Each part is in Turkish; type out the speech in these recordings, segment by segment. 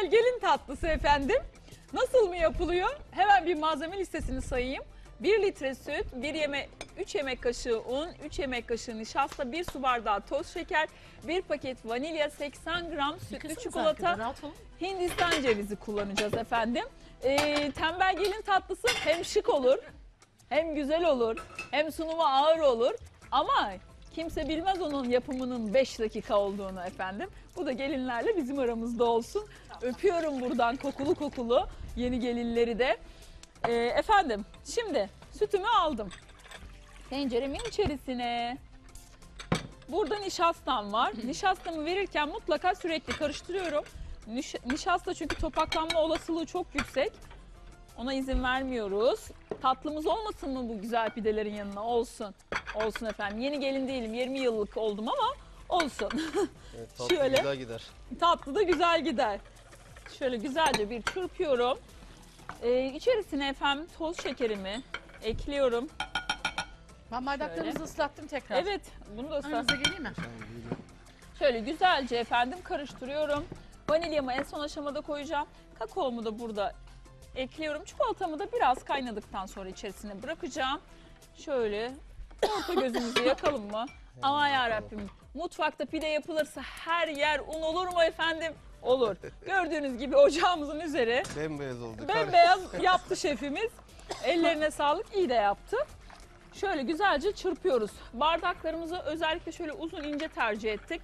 güzel gelin tatlısı efendim. Nasıl mı yapılıyor? Hemen bir malzeme listesini sayayım. 1 litre süt, 3 yemek kaşığı un, 3 yemek kaşığı nişasta, 1 su bardağı toz şeker, 1 paket vanilya, 80 gram sütlü çikolata, Hindistan cevizi kullanacağız efendim. Tembel gelin tatlısı hem şık olur, hem güzel olur, hem sunumu ağır olur. Ama kimse bilmez onun yapımının 5 dakika olduğunu efendim. Bu da gelinlerle bizim aramızda olsun. Öpüyorum buradan kokulu kokulu yeni gelinleri de. Efendim şimdi sütümü aldım. Tenceremin içerisine. Burada nişastam var. Nişastamı verirken mutlaka sürekli karıştırıyorum. Nişasta çünkü topaklanma olasılığı çok yüksek. Ona izin vermiyoruz. Tatlımız olmasın mı bu güzel pidelerin yanına? Olsun. Olsun efendim. Yeni gelin değilim. 20 yıllık oldum ama olsun. Evet, tatlı şöyle, güzel gider. Tatlı da güzel gider. Şöyle güzelce bir çırpıyorum. İçerisine efendim toz şekerimi ekliyorum. Ben bardaklarımızı ıslattım tekrar. Evet, bunu da ıslattım. Geleyim mi? Şöyle güzelce efendim karıştırıyorum. Vanilyamı en son aşamada koyacağım. Kakaomu da burada ekliyorum. Çikolatamı da biraz kaynadıktan sonra içerisine bırakacağım. Şöyle orta gözümüzü yakalım mı? Aman yarabbim, mutfakta pide yapılırsa her yer un olur mu efendim? Olur. Gördüğünüz gibi ocağımızın üzeri bembeyaz oldu. Bembeyaz yaptı şefimiz. Ellerine sağlık, iyi de yaptı. Şöyle güzelce çırpıyoruz. Bardaklarımızı özellikle şöyle uzun ince tercih ettik.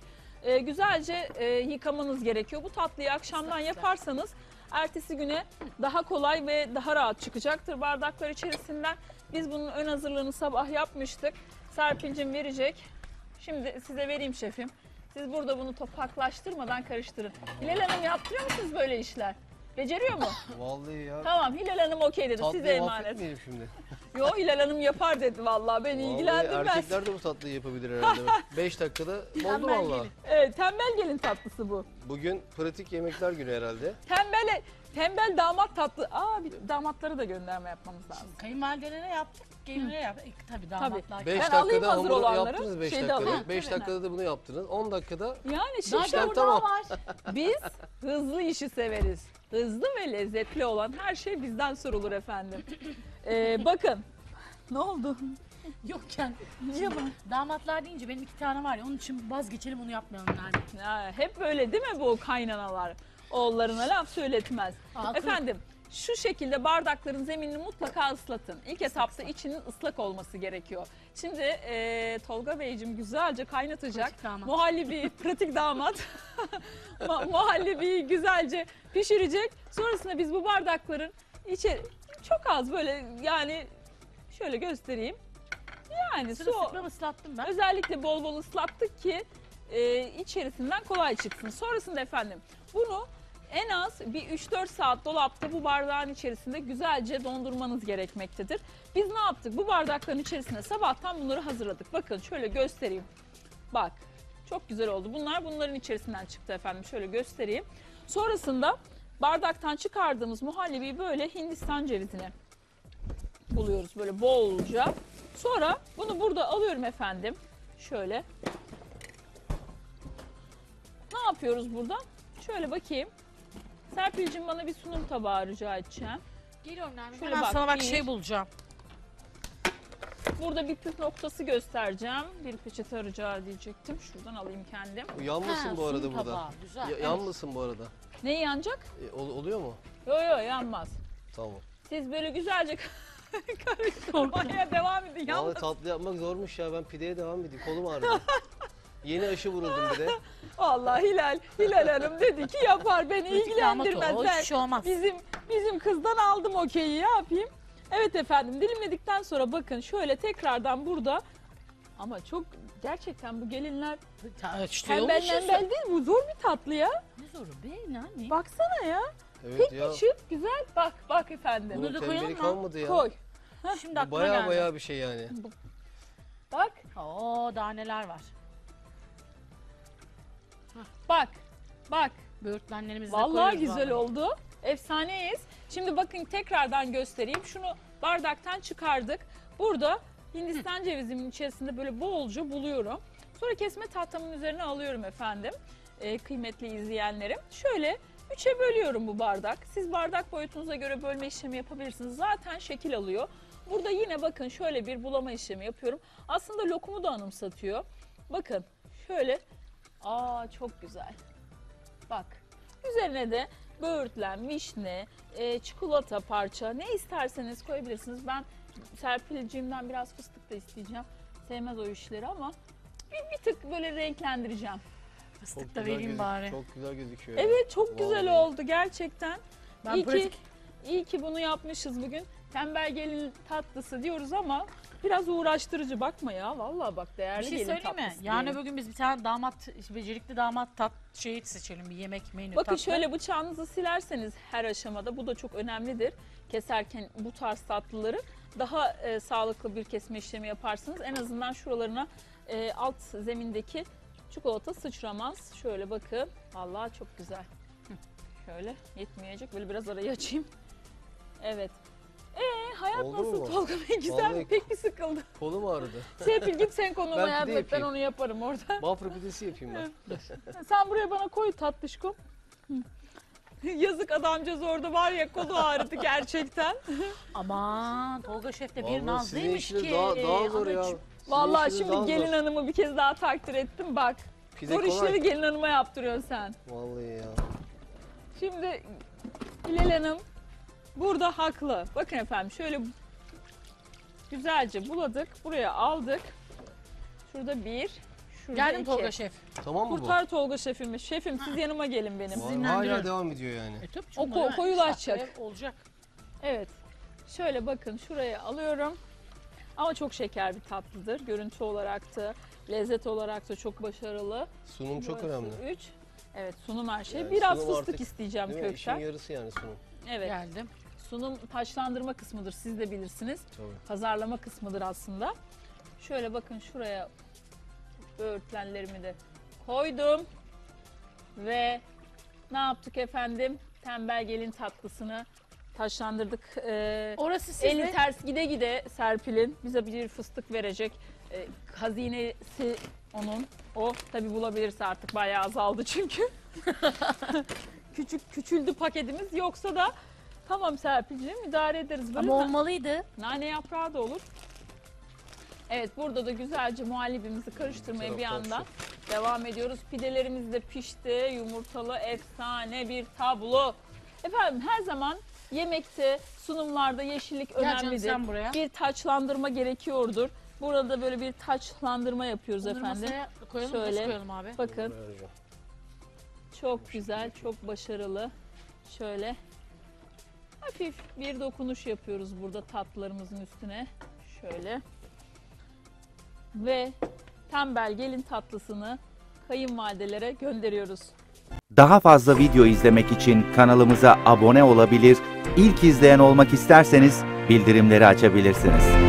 Güzelce yıkamanız gerekiyor. Bu tatlıyı akşamdan yaparsanız ertesi güne daha kolay ve daha rahat çıkacaktır bardaklar içerisinden. Biz bunun ön hazırlığını sabah yapmıştık. Serpil'cim verecek. Şimdi size vereyim şefim. Siz burada bunu topaklaştırmadan karıştırın. Hilal Hanım yaptırıyor musunuz böyle işler? Beceriyor mu? Vallahi ya. Tamam, Hilal Hanım okey dedi. Size emanet. Tatlıyı şimdi? Yo, Hilal Hanım yapar dedi vallahi. Beni ilgilendirmez. Erkekler de bu tatlıyı yapabilir herhalde. 5 dakikada oldu vallahi. Evet, tembel gelin tatlısı bu. Bugün pratik yemekler günü herhalde. Tembel damat tatlı. Aa, bir damatlara da gönderme yapmamız lazım. Kayınvalidelerine yaptık, gelinlere yaptık. Tabii damatlar. 5 dakikada hamuru yaptınız 5 dakikada. 5 dakikada da bunu yaptınız. 10 dakikada. Yani şimdi tamam. Biz hızlı işi severiz. Hızlı ve lezzetli olan her şey bizden sorulur efendim. Bakın. Ne oldu? Yokken. Damatlar deyince benim 2 tane var ya, onun için vazgeçelim, onu yapmayalım yani. Ya, hep böyle değil mi bu kaynanalar? Oğullarına laf söyletmez. Altın. Efendim şu şekilde bardakların zeminini mutlaka ıslatın. İlk etapta içinin ıslak olması gerekiyor. Şimdi Tolga Beyciğim güzelce kaynatacak. Muhallebi, pratik damat. Muhallebiyi güzelce pişirecek. Sonrasında biz bu bardakların içi çok az böyle, yani şöyle göstereyim. Yani sıkma ıslattım ben. Özellikle bol bol ıslattık ki içerisinden kolay çıksın. Sonrasında efendim bunu en az bir 3-4 saat dolapta bu bardağın içerisinde güzelce dondurmanız gerekmektedir. Biz ne yaptık? Bu bardakların içerisine sabahtan bunları hazırladık. Bakın şöyle göstereyim. Bak, çok güzel oldu. Bunların içerisinden çıktı efendim. Şöyle göstereyim. Sonrasında bardaktan çıkardığımız muhallebiyi böyle Hindistan cevizine buluyoruz. Böyle bolca. Sonra bunu burada alıyorum efendim. Şöyle. Ne yapıyoruz burada? Şöyle bakayım. Serpil'cim bana bir sunum tabağı rica edeceğim. Geliyorum Nermin. Şöyle bak, sana bak şey bulacağım. Burada bir püf noktası göstereceğim. Bir peçete rica diyecektim. Şuradan alayım kendim. Yanmasın bu arada burada. Yanmasın bu arada. Neyi yanacak? Oluyor mu? Yok yanmaz. Tamam. Siz böyle güzelce karıştırmaya devam edin. Vallahi tatlı yapmak zormuş ya. Ben pideye devam edeyim. Kolum ağrıdı. Yeni aşı vuruldum bir de. Vallahi Hilal Hanım dedi ki yapar, beni ilgilendirmez. Ben bizim kızdan aldım okeyi, yapayım. Evet efendim, dilimledikten sonra bakın şöyle tekrardan burada. Ama çok gerçekten bu gelinler tembel değil, bu zor bir tatlı ya. Ne zoru be nane? Baksana ya. Evet, pek ya. Küçük güzel, bak efendim. Bunu da koyalım mı? Ya. Koy. Şimdi aklıma geldi. Baya bir şey yani. Bak. Oo, daha neler var. Bak. Böğürtlenlerimizle koyuyoruz. Vallahi güzel oldu. Efsaneyiz. Şimdi bakın tekrardan göstereyim. Şunu bardaktan çıkardık. Burada Hindistan cevizimin içerisinde böyle bolca buluyorum. Sonra kesme tahtamın üzerine alıyorum efendim. Kıymetli izleyenlerim. Şöyle 3'e bölüyorum bu bardak. Siz bardak boyutunuza göre bölme işlemi yapabilirsiniz. Zaten şekil alıyor. Burada yine bakın şöyle bir bulama işlemi yapıyorum. Aslında lokumu da anımsatıyor. Bakın şöyle. Aa çok güzel. Bak. Üzerine de böğürtlen, vişne, çikolata parça ne isterseniz koyabilirsiniz. Ben Serpil'ciğimden biraz fıstık da isteyeceğim. Sevmez o işleri ama bir tık böyle renklendireceğim. Fıstık da vereyim bari. Çok güzel gözüküyor. Evet çok güzel oldu gerçekten. Ben iyi ki bunu yapmışız bugün. Tembel gelin tatlısı diyoruz ama biraz uğraştırıcı bakma ya. Vallahi bak değerli gelin tatlısı. Bir şey söyleyeyim mi? Yani bugün biz bir tane damat, becerikli damat şeyi seçelim, bir yemek menü. Bakın tatlı. Şöyle bıçağınızı silerseniz her aşamada, bu da çok önemlidir. Keserken bu tarz tatlıları daha sağlıklı bir kesme işlemi yaparsınız. En azından şuralarına alt zemindeki çikolata sıçramaz. Şöyle bakın. Vallahi çok güzel. Şöyle yetmeyecek. Böyle biraz arayı açayım. Evet. Hayat oldu nasıl mu? Tolga Bey güzel vallahi mi? Pek bir sıkıldı. Kolum ağrıdı. Serpil git sen konuma yardım et. Ben onu yaparım orada. Bafra pidesi yapayım ben. Sen buraya bana koy tatlışkom. Yazık adamcağız orada var ya, kolu ağrıdı gerçekten. Aman Tolga Şef de bir vallahi nazlıymış ki. Daha zor ya. Vallahi şimdi gelin hanımı bir kez daha takdir ettim bak. Zor işleri gelin hanıma yaptırıyorsun sen. Vallahi ya. Şimdi Hilal Hanım burada haklı. Bakın efendim şöyle güzelce buladık. Buraya aldık. Şurada bir. Şurada geldim iki. Tolga Şef. Tamam mı? Kurtar bu? Tolga Şef'imi. Şefim siz yanıma gelin benim. Hala devam ediyor yani. O koyulaşacak. Olacak. Evet. Şöyle bakın şuraya alıyorum. Ama çok şeker bir tatlıdır. Görüntü olarak da, lezzet olarak da çok başarılı. Sunum burası çok önemli. 3. Evet sunum her şey. Yani biraz fıstık artık, isteyeceğim kökten. İşin yarısı yani sunum. Evet. Geldim. Sunum taşlandırma kısmıdır. Siz de bilirsiniz. Tabii. Pazarlama kısmıdır aslında. Şöyle bakın şuraya böğürtlenlerimi de koydum. Ve ne yaptık efendim? Tembel gelin tatlısını taşlandırdık. Orası size. Eli ters gide gide Serpil'in bize bir fıstık verecek. Hazinesi onun. O tabi bulabilirse artık bayağı azaldı çünkü. Küçüldü paketimiz. Yoksa da tamam Serpil'ciğim idare ederiz. Böyle ama olmalıydı. Nane yaprağı da olur. Evet burada da güzelce muhallebimizi karıştırmaya bir yandan devam ediyoruz. Pidelerimiz de pişti. Yumurtalı efsane bir tablo. Efendim her zaman yemekte, sunumlarda yeşillik önemlidir. Bir taçlandırma gerekiyordur. Burada böyle bir taçlandırma yapıyoruz onları efendim. Masaya koyalım, şöyle koyalım abi. Bakın. Çok güzel, çok başarılı. Şöyle hafif bir dokunuş yapıyoruz burada tatlılarımızın üstüne. Şöyle. Ve tembel gelin tatlısını kayınvalidelere gönderiyoruz. Daha fazla video izlemek için kanalımıza abone olabilir, ilk izleyen olmak isterseniz bildirimleri açabilirsiniz.